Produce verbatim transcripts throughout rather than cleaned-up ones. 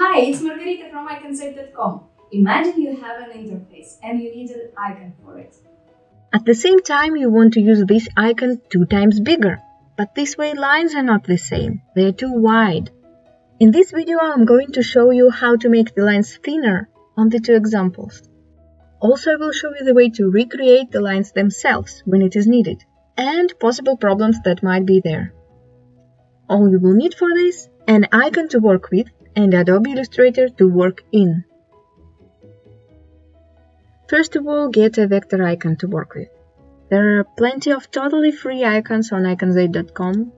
Hi, it's Margarita from Iconset dot com. Imagine you have an interface and you need an icon for it. At the same time, you want to use this icon two times bigger. But this way lines are not the same, they are too wide. In this video, I'm going to show you how to make the lines thinner on the two examples. Also, I will show you the way to recreate the lines themselves when it is needed, and possible problems that might be there. All you will need for this, an icon to work with and Adobe Illustrator to work in. First of all, get a vector icon to work with. There are plenty of totally free icons on icons eight dot com.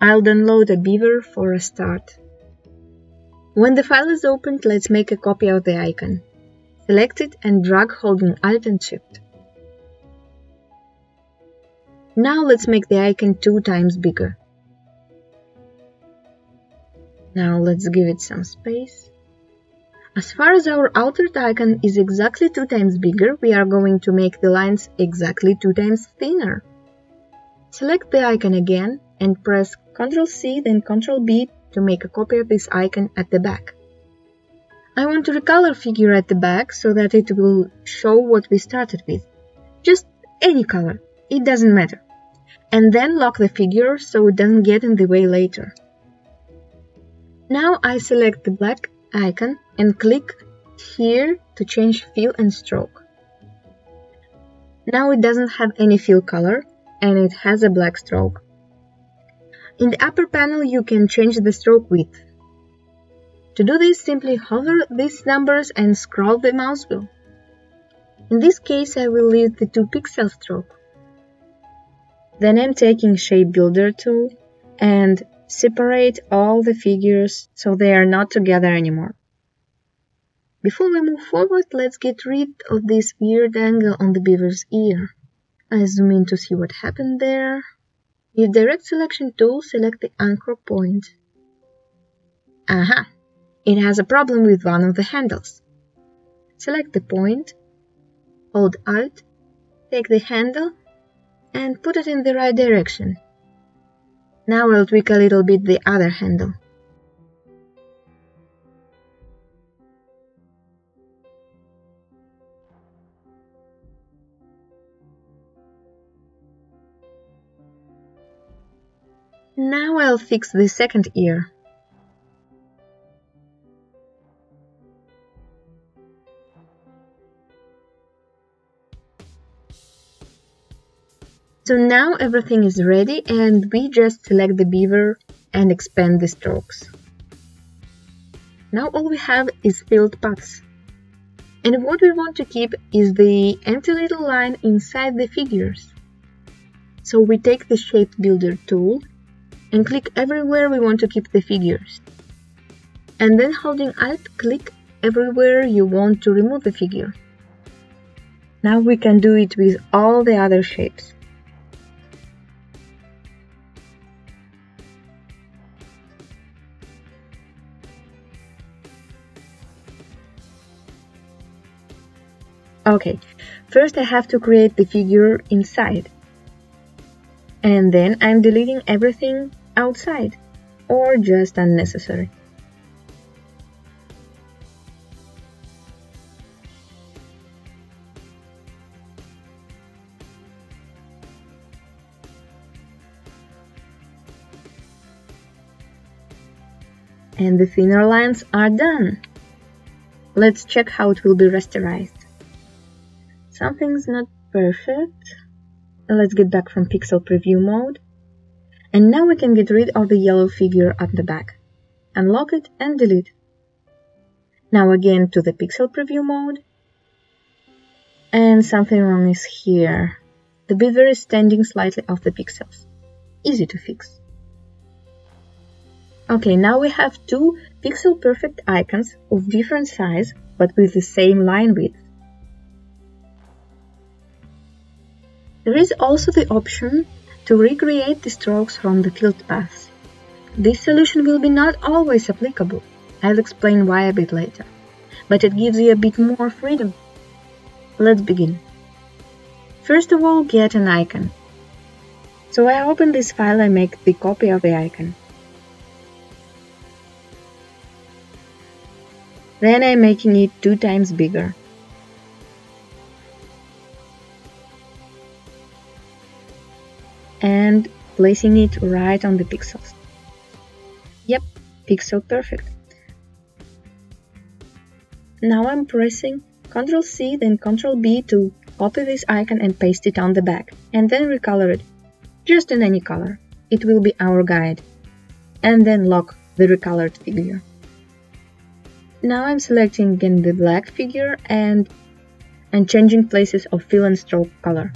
I'll download a beaver for a start. When the file is opened, let's make a copy of the icon. Select it and drag holding Alt and Shift. Now let's make the icon two times bigger. Now let's give it some space. As far as our outer icon is exactly two times bigger, we are going to make the lines exactly two times thinner. Select the icon again and press control C then control B to make a copy of this icon at the back. I want to recolor figure at the back so that it will show what we started with. Just any color, it doesn't matter. And then lock the figure so it doesn't get in the way later. Now I select the black icon and click here to change fill and stroke. Now it doesn't have any fill color and it has a black stroke. In the upper panel you can change the stroke width. To do this, simply hover these numbers and scroll the mouse wheel. In this case I will leave the two pixel stroke. Then I'm taking Shape Builder tool and separate all the figures so they are not together anymore. Before we move forward, let's get rid of this weird angle on the beaver's ear. I zoom in to see what happened there. With Direct Selection tool, select the anchor point. Aha! It has a problem with one of the handles. Select the point, hold Alt, take the handle and put it in the right direction. Now I'll tweak a little bit the other handle. Now I'll fix the second ear. So now everything is ready and we just select the beaver and expand the strokes. Now all we have is filled paths. And what we want to keep is the empty little line inside the figures. So we take the Shape Builder tool and click everywhere we want to keep the figures. And then holding Alt, click everywhere you want to remove the figure. Now we can do it with all the other shapes. Okay, first I have to create the figure inside. And then I'm deleting everything outside, or just unnecessary. And the thinner lines are done. Let's check how it will be rasterized. Something's not perfect. Let's get back from pixel preview mode. And now we can get rid of the yellow figure at the back. Unlock it and delete. Now again to the pixel preview mode. And something wrong is here. The beaver is standing slightly off the pixels. Easy to fix. Okay, now we have two pixel perfect icons of different size but with the same line width. There is also the option to recreate the strokes from the filled paths. This solution will be not always applicable, I'll explain why a bit later, but it gives you a bit more freedom. Let's begin. First of all, get an icon. So I open this file and make the copy of the icon. Then I'm making it two times bigger. And placing it right on the pixels. Yep, pixel perfect. Now I'm pressing control C then control B to copy this icon and paste it on the back, and then recolor it, just in any color. It will be our guide. And then lock the recolored figure. Now I'm selecting again the black figure and, and changing places of fill and stroke color.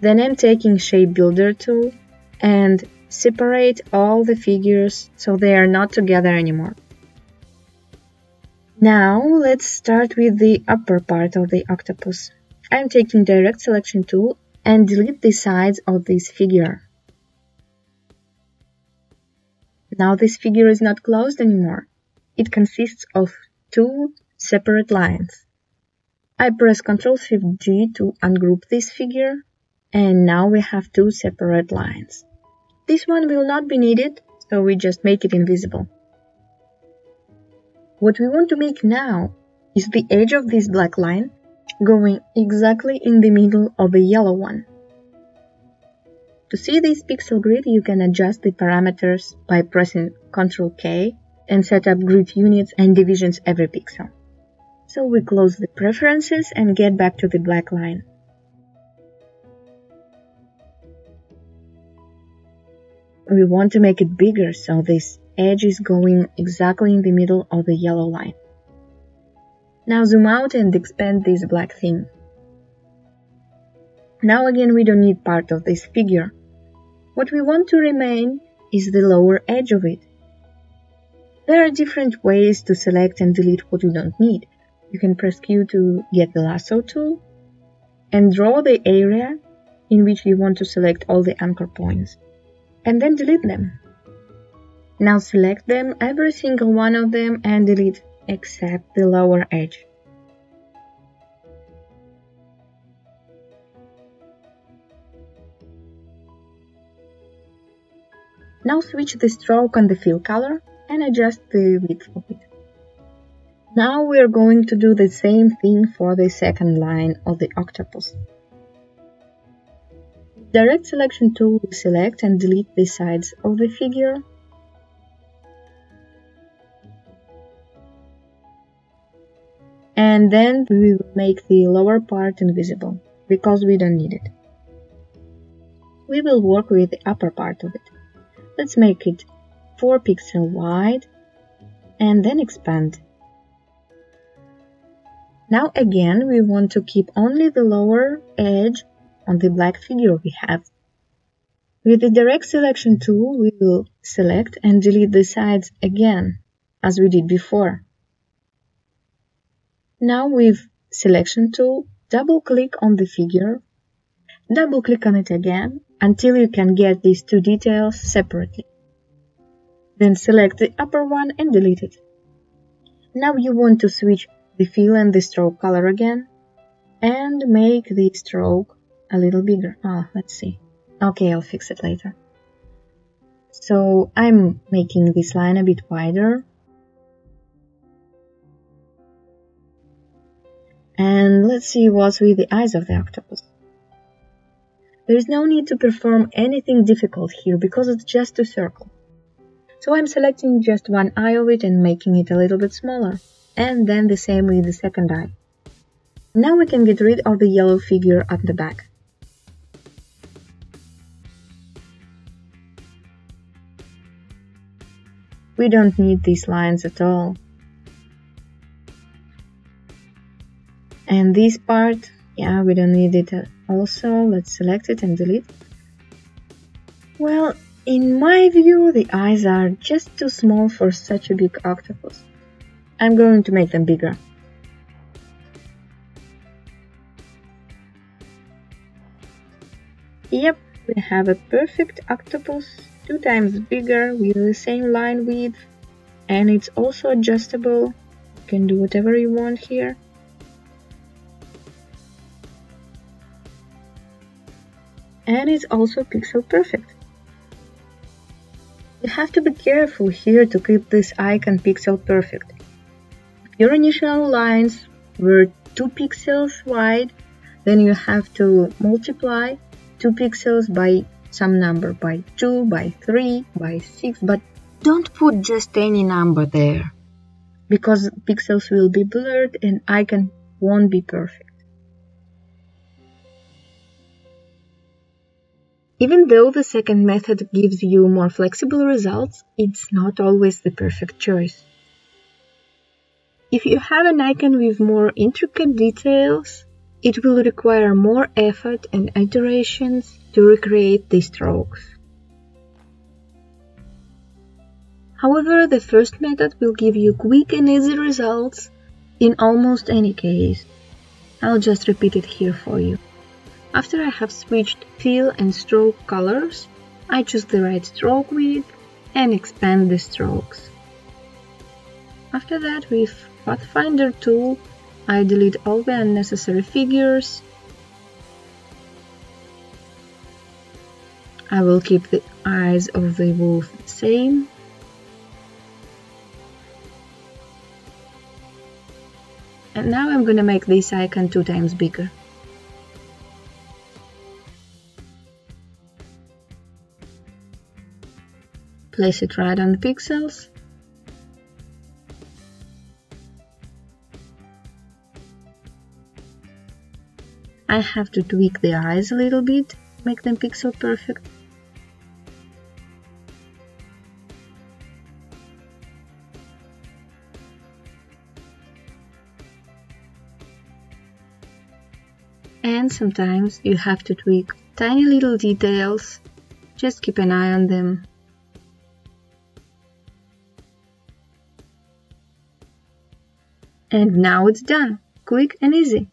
Then I'm taking Shape Builder tool and separate all the figures so they are not together anymore. Now let's start with the upper part of the octopus. I'm taking Direct Selection tool and delete the sides of this figure. Now this figure is not closed anymore. It consists of two separate lines. I press control shift G to ungroup this figure. And now we have two separate lines. This one will not be needed, so we just make it invisible. What we want to make now is the edge of this black line going exactly in the middle of the yellow one. To see this pixel grid, you can adjust the parameters by pressing control K and set up grid units and divisions every pixel. So we close the preferences and get back to the black line. We want to make it bigger, so this edge is going exactly in the middle of the yellow line. Now zoom out and expand this black thing. Now again we don't need part of this figure. What we want to remain is the lower edge of it. There are different ways to select and delete what you don't need. You can press Q to get the lasso tool and draw the area in which you want to select all the anchor points. And then delete them. Now select them, every single one of them, and delete except the lower edge. Now switch the stroke on the fill color and adjust the width of it. Now we are going to do the same thing for the second line of the octopus. Direct Selection tool, select and delete the sides of the figure. And then we will make the lower part invisible, because we don't need it. We will work with the upper part of it. Let's make it four pixel wide and then expand. Now again we want to keep only the lower edge on the black figure we have. With the Direct Selection tool, we will select and delete the sides again, as we did before. Now with Selection tool, double-click on the figure, double-click on it again, until you can get these two details separately. Then select the upper one and delete it. Now you want to switch the fill and the stroke color again, and make the stroke a little bigger. Ah, let's see. Okay, I'll fix it later. So I'm making this line a bit wider. And let's see what's with the eyes of the octopus. There is no need to perform anything difficult here because it's just a circle. So I'm selecting just one eye of it and making it a little bit smaller. And then the same with the second eye. Now we can get rid of the yellow figure at the back. We don't need these lines at all. And this part, yeah, we don't need it also. Let's select it and delete. Well, in my view, the eyes are just too small for such a big octopus. I'm going to make them bigger. Yep, we have a perfect octopus, two times bigger, with the same line width, and it's also adjustable. You can do whatever you want here. And it's also pixel perfect. You have to be careful here to keep this icon pixel perfect. your initial lines were two pixels wide, then you have to multiply two pixels by some number, by two, by three, by six, but don't put just any number there, because pixels will be blurred and icon won't be perfect. Even though the second method gives you more flexible results, it's not always the perfect choice. If you have an icon with more intricate details, it will require more effort and iterations to recreate the strokes. However, the first method will give you quick and easy results in almost any case. I'll just repeat it here for you. After I have switched fill and stroke colors, I choose the right stroke width and expand the strokes. After that, with Pathfinder tool, I delete all the unnecessary figures. I will keep the eyes of the wolf the same. And now I'm gonna make this icon two times bigger. Place it right on the pixels. I have to tweak the eyes a little bit, make them pixel perfect. And sometimes you have to tweak tiny little details, just keep an eye on them. And now it's done, quick and easy.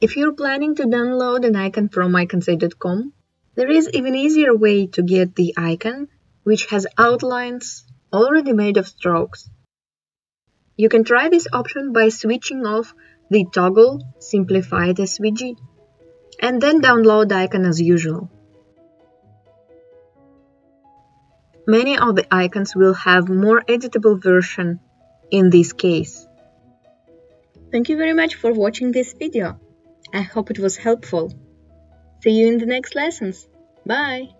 If you're planning to download an icon from icon set dot com, there is even an easier way to get the icon, which has outlines already made of strokes. You can try this option by switching off the toggle Simplified S V G, and then download the icon as usual. Many of the icons will have more editable version in this case. Thank you very much for watching this video. I hope it was helpful. See you in the next lessons. Bye!